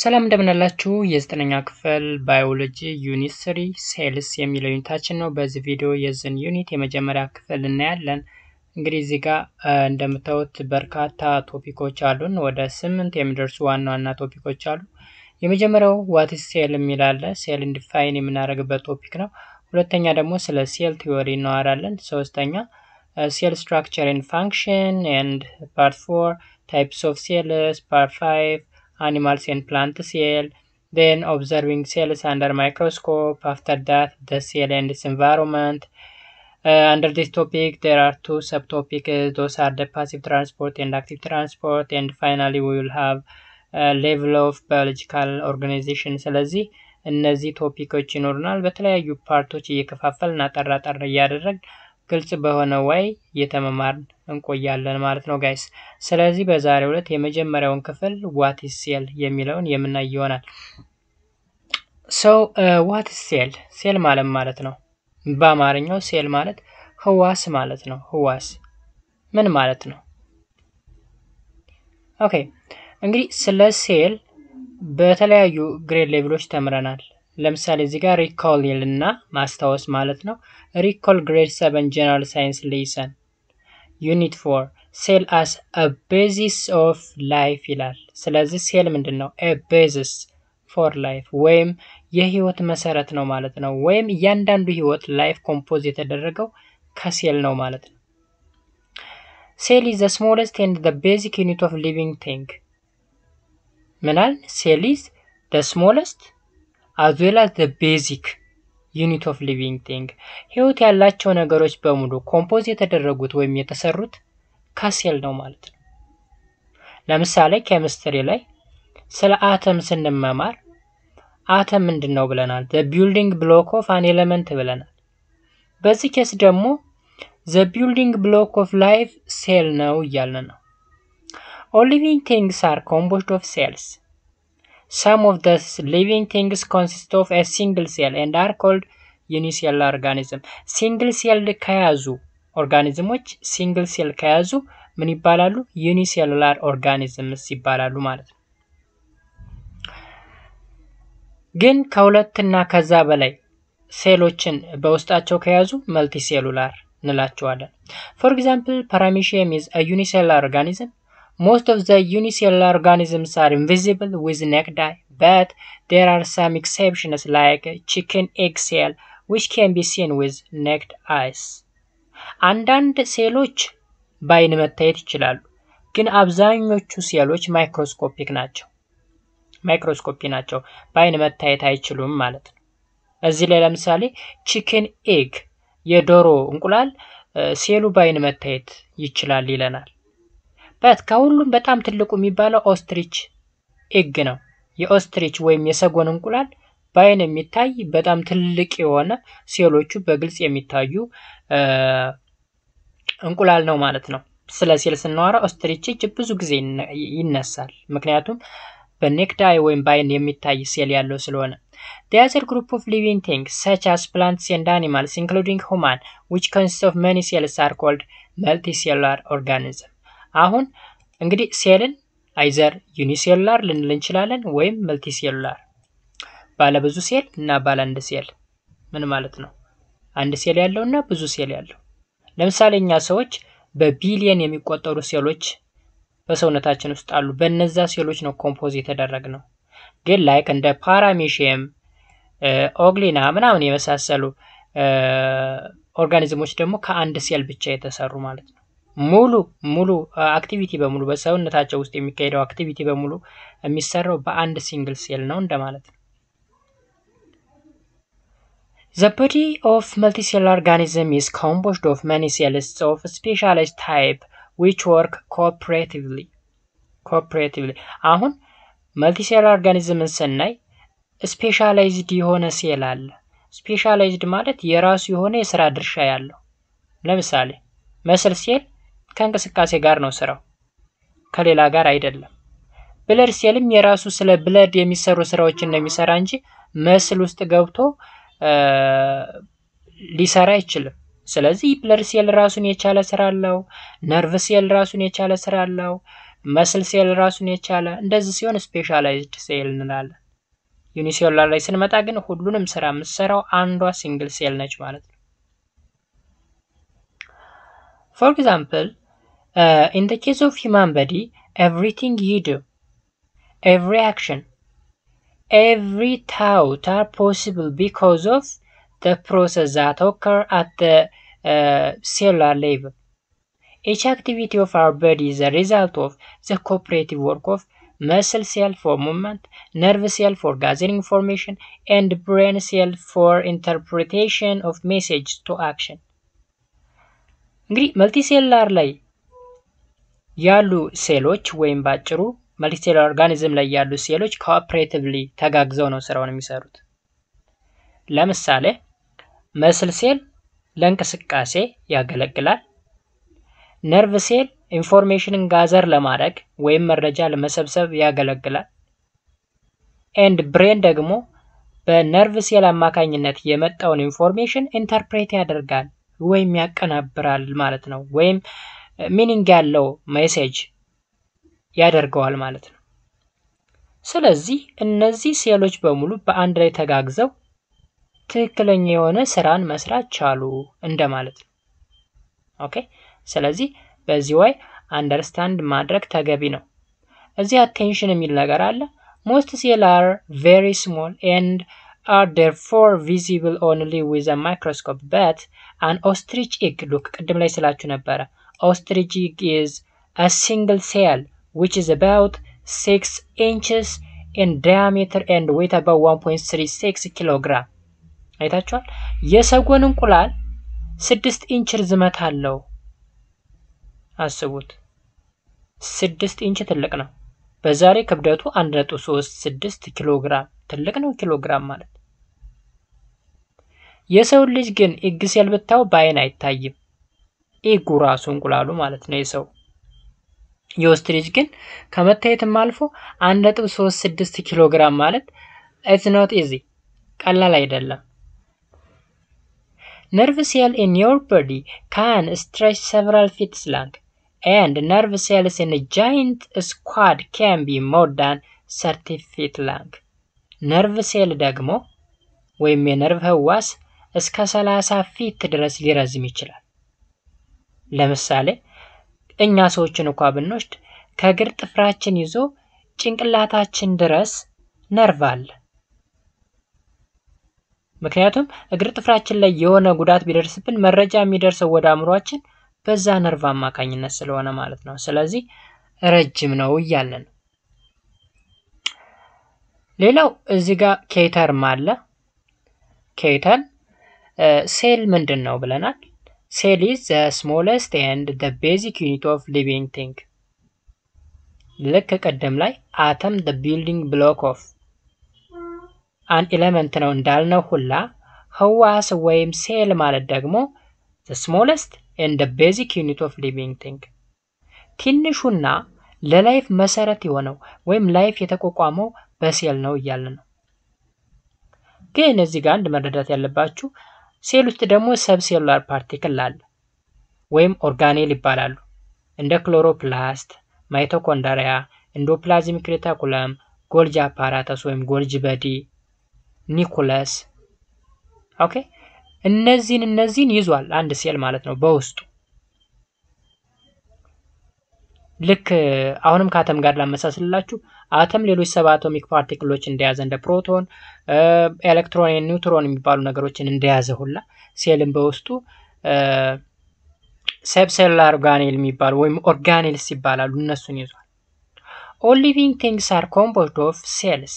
ሰላም እንደምንላችሁ የዘጠነኛ ክፍል ባዮሎጂ ዩኒት 3 ሴልስ የሚለው ዩኒታችን ነው በዚህ ቪዲዮ የዘን ዩኒት የመጀመሪያ ክፍል እናያለን እንግዲህ እዚህ ጋር እንደምታዩት በርካታ ቶፒኮች አሉን ወደ 8 የሚደርሱ ዋና ዋና ቶፒኮች አሉ የመጀመሪያው what is cell የሚላለ ሴልን ዲፋይን የምናደርግበት ቶፒክ ነው ሁለተኛ ደግሞ ስለ ሴል ቲዮሪ እናወራለን ሶስተኛ cell structure and function and part 4 types of cells part 5 animals and plant cell then observing cells under microscope after that the cell and its environment under this topic there are two subtopics those are the passive transport and active transport and finally we will have a level of biological organization ስለዚህ እነዚህ ቶፒኮች ይኖርናል በተለያዩ ፓርቶች እየከፋፈልን አጣራጣራ ያደረግ ግልጽ በሆነ way የተመማርን እንቆያለን ማለት ነው guys ስለዚህ በዛሬው ዕለት የመጀመሪያውን ክፍል what is cell የሚለውን የምናይ ይሆናል so what is cell cell ማለት ነው በአማርኛው cell ማለት ህዋስ ማለት ነው ህዋስ ምን ማለት ነው okay እንግዲህ ስለ cell በተለያዩ grade levels ተምረናል ለምሳሌ እዚህ ጋር recall ይልና ማስተዋወስ ማለት ነው recall grade 7 general science lesson unit 4 cell as a basis of life ይላል ስለዚህ cell ምንድነው a basis for life ወይም የህይወት መሰረት ነው ማለት ነው ወይም ያንዳንዱ ህይወት life compose የተደረገው ከcell ነው ማለት ነው cell is the smallest and the basic unit of living thing ምናል cell is the smallest as well as the basic unit of living thing ህይወት ያላቸው ነገሮች በሙሉ ኮምፖዝ የተደረጉት ወይም የተሰሩት ከሴል ነው ማለት ነው ለምሳሌ ኬሚስትሪ ላይ ስለ አተም ስንመማር አተም ምንድነው ብለናል the building block of an element ብለናል በዚህ ኬስ ደግሞ the building block of life cell ነው እያልን ነው all living things are composed of cells Some of the living things consist of a single cell and are called unicellular organism. Single celled ከያዙ organisms single cell ከያዙ ምን ይባላሉ? Unicellular organisms ይባላሉ ማለት ነው። ግን ከሁለትና ከዛ በላይ ሴሎችን በውስጣቸው ከያዙ multicellular እንላቸዋለን። For example, paramecium is a unicellular organism. Most of the unicellular organisms are invisible with naked eye, but there are some exceptions like chicken egg cell, which can be seen with naked eyes. አንዳንድ ሴሎች በአይን መታየት ይችላሉ ግን አብዛኞቹ ሴሎች ማይክሮስኮፒክ ናቸው በአይን መታየት አይችሉም ማለት ነው። እዚህ ላይ ለምሳሌ chicken egg የዶሮ እንቁላል ሴሉ በአይን መታየት ይችላል ይለናል በት ከሁሉም በጣም ትልቁ የሚባለው ኦስትሪች ኤግ ነው የኦስትሪች ወይም የሰጎን እንቁላል ባይን የሚታይ በጣም ትልቅ የሆነ ሴሎቹ በግልጽ የሚታዩ እንቁላል ነው ማለት ነው ስለ ሴል ስናወራ ኦስትሪች ብዙ ጊዜ ይነሳል ምክንያቱም በኔክዳይ ወይም ባይን የሚታይ ሴል ያለው ስለሆነ The other group of living things such as plants and animals including human which consists of many cells are called multicellular organisms አሁን እንግዲህ ሴልን አይዘር ዩኒሴሉላር ልንል እንችላለን ወይም መልቲሴሉላር ባለ ብዙ ሴል እና ባለ አንድ ሴል ምን ማለት ነው አንድ ሴል ያለውና ብዙ ሴል ያለው ለምሳሌኛ ሰዎች በቢሊየን የሚቆጠሩ ሴሎች በሰውነታችን ውስጥ አሉ በእነዛ ሴሎች ነው ኮምፖዝ የተደረገው ግን ላይክ እንደ ፓራሚሺየም ኦግሊና ምናምን የመሳሰሉ ኦርጋኒዝሞች ደግሞ ከአንድ ሴል ብቻ የተሰሩ ማለት ነው ሙሉ አክቲቪቲ በሙሉ በሰውነታቸው ውስጥ የሚካሄደው አክቲቪቲ በሙሉ የሚሰራው በአንድ ሲንግል ሴል ነው እንደማለት ነው The body of multicellular organism is composed of many cells of specialized type which work cooperatively አሁን multicellular organism ስናይ ስፔሻላይዝድ የሆነ ሴል አለ ስፔሻላይዝድ ማለት የራሱ የሆነ የሥራ ድርሻ ያለው ለምሳሌ muscle cell ከንቀስቃሴ ጋር ነው ስራው ከሌላ ጋር አይደለም ብለድ ሴልም የራሱ ስለ ብለድ የሚሰሩ ስራዎችን ነው የሚሰራ እንጂ መስል ውስጥ ገብቶ ሊሰራ አይችልም ስለዚህ ብለድ ሴል ራሱን የቻለ ስራ አለው ነርቭ ሴል ራሱን የቻለ ስራ አለው muscle cell rasun yechala endezi siyon specialized cell nilal unicellular ላይ ስንመጣ ግን ሁሉንም ስራ መስራው አንዷ single cell ነች ማለት ነው for example in the case of human body everything you do every action every thought are possible because of the process that occur at the cellular level each activity of our body is a result of the cooperative work of muscle cell for movement, nerve cell for gathering information, and brain cell for interpretation of message to action. Multicellular ላይ ያሉ ሴሎች ወይም ባጭሩ multicellular organism ላይ ያሉ ሴሎች cooperatively ተጋግዘው ነው ስራውን የሚሰሩት። ለምሳሌ muscle cell ለእንቅስቃሴ ያገለግላል። nerve cell information ጋዘር ለማድረግ ወይም መረጃ ለመሰብሰብ ያገለግላል and brain ደግሞ በnerve cell አማካኝነት የመጣውን information interpret ያደርጋል ወይም ያቀናብራል ማለት ነው ወይም meaning ያለው message ያደርጋል ማለት ነው ስለዚህ እነዚህ ሴሎች በሙሉ በአንድ ላይ ተጋግዘው ትክክለኛ የሆነ ስራን መስራት ቻሉ እንደማለት ነው okay ስለዚህ በዚህ way understand ማድረግ ተገቢ ነው እዚህ attention የሚል ነገር አለ most cells are very small and are therefore visible only with a microscope but an ostrich egg look ቀደም ላይ ስላችሁ ነበር ostrich egg is a single cell which is about 6 inches in diameter and weight about 1.36 kg አይታችኋል የሰጎን እንቁላል 6 ኢንች ርዝመት አለው አስቡት 6 ኢንች ትልቅ ነው በዛሬ ክብደቱ 136 ኪሎግራም ትልቅ ነው ኪሎግራም ማለት የሰው ልጅ ግን ኤግ ሴል ብታው ባይን አይታይም ኤጉ ራሱ እንቁላሉ ማለት ነው የሰው የኦስትሪጅ ግን ከመታየትም አልፎ 136 ኪሎግራም ማለት it's not easy ቀላል አይደለም nerve cell in your body can stretch several feet long and nerve cells in a giant squad can be more than 30 feet long. Nerve cell ደግሞ ወይም የነርቭ ህዋስ እስከ 30 feet ድረስ ሊረዝም ይችላል። ለምሳሌ እኛ ሰዎችን እንኳን ብንወስድ ከግር ጥፍራችን ይዞ ጭንቅላታችን ድረስ ነርቭ አለ። ምክንያቱም እግር ጥፍራችን ላይ የሆነ ጉዳት ቢደርስብን መረጃ የሚደርሰው ወደ አምሯችን በዛ ነርቭ አማካኝነት ስለሆነ ማለት ነው ስለዚህ ረጅም ነው ይያለን ሌላው እዚህ ጋር ኬተር ማለ ኬተር ሴል ምንድነው ብለናል ሴል is the smallest and the basic unit of living thing ለከ ቀደም ላይ አተም the building block of an element ነው እንዳልነው ሁላ ህዋስ ወይም ሴል ማለት ደግሞ the smallest and the basic unit of living thing ትንሹና ለላይፍ መሰረት የሆነው ወይም ላይፍ የተቋቋመው በሴል ነው ይያልን ነው ግን እዚህ ጋር አንድ መረዳት ያለባችሁ ሴል ውስጥ ደግሞ ሰብ ሴሉላር ፓርቲክል አለ ወይም ኦርጋኔል ይባላሉ እንደ ክሎሮፕላስት ማይቶኮንድሪያ ኢንዶፕላዝሚክ ሬቲኩለም ጎልጂ አፓራተስ ወይም ጎልጂ በዲ ኒኮላስ ኦኬ እነዚህን ይዟል አንድ ሴል ማለት ነው በውስጡ ልክ አሁንም ከአተም ጋር ላመሳስልላችሁ አተም ሌሎች ሰብ አቶሚክ ፓርቲክሎች እንደያዘ እንደ ፕሮቶን ኤሌክትሮን ኒውትሮን የሚባሉ ነገሮችን እንደያዘ ሁላ ሴልም በውስጡ ሰብ ሴሉላር ኦርጋኔል የሚባሉ ወይም ኦርጋኔልስ ይባላሉ እነሱን ይዟል all living things are composed of cells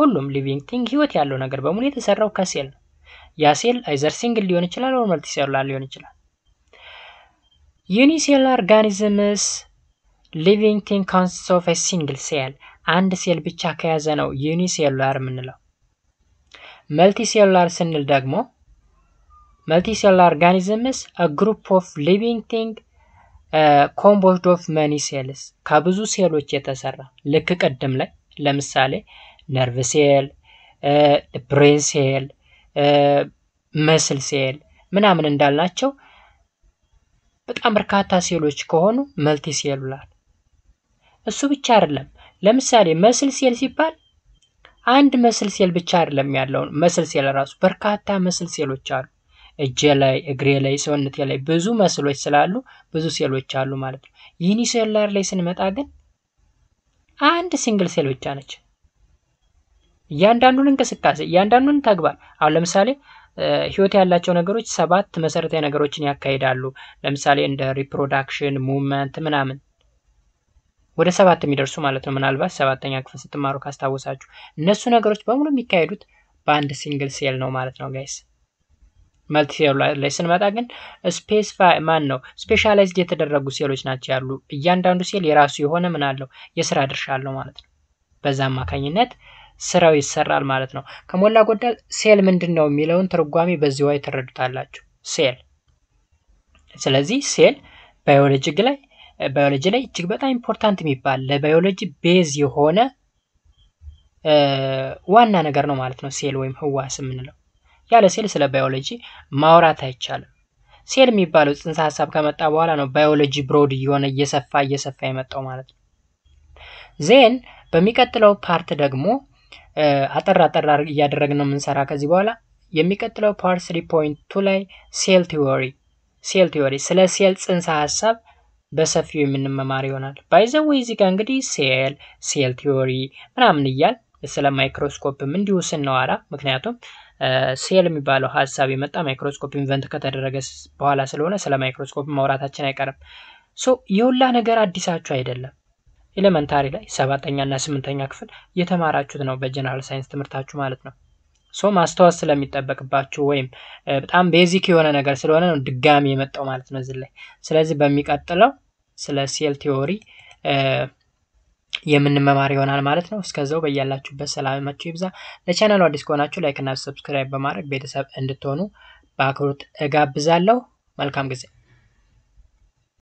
ሁሉም ሊቪንግ ቲንግ ህይወት ያለው ነገር በሙሉ የተሰራው ከሴል ነው ያ ሴል either single ሊሆን ይችላል or multicellular ሊሆን ይችላል unicellular organisms living thing consists of a single cell አንድ ሴል ብቻ ከያዘ ነው unicellular የምንለው multicellular ስንል ደግሞ multicellular organisms a group of living thing composed of many cells ከብዙ ሴሎች የተሰራ ልክ ቀደም ላይ ለምሳሌ nerve cell brain cell muscle cell ምናምን እንዳላቸው በጣም በርካታ ሴሎች ከሆኑ multicellular እሱ ብቻ አይደለም ለምሳሌ መስል ሲል ሲባል አንድ መስል ሲል ብቻ አይደለም ያለው መስል ሲል ራሱ በርካታ መስል ሲሎች አሉ እጄ ላይ እግሬ ላይ ሰውነቴ ላይ ብዙ መስሎች ስላሉ ብዙ ሲሎች አሉ ማለት ነው ዩኒሴላር ላይ ስንመጣ ግን አንድ ሲንግል ሴል ብቻ ነች ያንዳንዱን እንቅስቃሴ ያንዳንዱን ተግባር አሁን ለምሳሌ ህይወት ያላቸው ነገሮች ሰባት መሰረታዊ ነገሮችን ያካሂዳሉ ለምሳሌ እንደ ሪፕሮዳክሽን ሙቭመንት ምናምን ወደ ሰባት የሚደርሱ ማለት ነው ምናልባት ሰባተኛ ክፍል ስትማሩ ካስተዋወሳችሁ እነሱ ነገሮች በሙሉ የሚካሄዱት በአንድ ሲንግል ሴል ነው ማለት ነው guys መልቲ ሴሉላር ላይ ስንመጣ ግን ስፔሲፋይ ማን ነው ስፔሻላይዝድ የተደረጉ ሴሎች ናቸው ያሉ እያንዳንዱ ሴል የራሱ የሆነ ምን አለው የሥራ ድርሻ አለው ማለት ነው በዛም አማካኝነት ስራው ይሰራል ማለት ነው ከሞላ ጎደል ሴል ምንድነው የሚለውን ትርጓሜ በዚህ ወይ ተረዱታላችሁ ሴል ስለዚህ ሴል ባዮሎጂ ላይ እጅግ በጣም ኢምፖርታንት የሚባል ለባዮሎጂ ቤዝ የሆነ ዋና ነገር ነው ማለት ነው ሴል ወይም ህዋስ ምንለው ያለ ሴል ስለ ባዮሎጂ ማውራት አይቻልም ሴል የሚባለው ጽንሰ ሐሳብ ከመጣ በኋላ ነው ባዮሎጂ ብሮድ የሆነ እየሰፋ የመጣው ማለት ነው ዜን በሚቀጥለው ፓርት ደግሞ አጠራ ያደረግነው ምንሰራ ከዚህ በኋላ የሚቀጥለው ፓርት 3.2 ላይ ሴል ቲዎሪ ስለ ሴል ጽንሰ ሐሳብ በሰፊው የምንመማር ይሆናል ባይዘው እዚህ ጋር እንግዲህ ሴል ቲዎሪ ምናምን ይያል ስለ ማይክሮስኮፕም እንዲሁ ስንዋራ ምክንያቱም ሴል የሚባለው ሐሳብ የመጣ ማይክሮስኮፕ ኢንቨንት ከተደረገ በኋላ ስለሆነ ስለ ማይክሮስኮፕ ማውራታችን አይቀርም ሶ ይሁላ ነገር አዲሳችሁ አይደለም ኤሌመንታሪ ላይ 7ኛ እና 8ኛ ክፍል የተማራችሁት ነው በጀነራል ሳይንስ ትምህርታችሁ ማለት ነው ሶ ማስተዋወስ ስለሚጠበቅባችሁ ወይም በጣም ቤዚክ የሆነ ነገር ስለሆነ ነው ድጋሚ የመጣው ማለት ነው እዚህ ላይ ስለዚህ በሚቀጥለው ስለ ሴል ቲዎሪ የምንመማር ይሆናል ማለት ነው እስከዛው በእያላችሁበት ሰላማችሁ ይብዛ ለቻናሉ አዲስ ከሆናችሁ ላይክ እና ሰብስክራይብ በማድረግ ቤተሰብ እንድትሆኑ በአክብሮት እጋብዛለሁ መልካም ጊዜ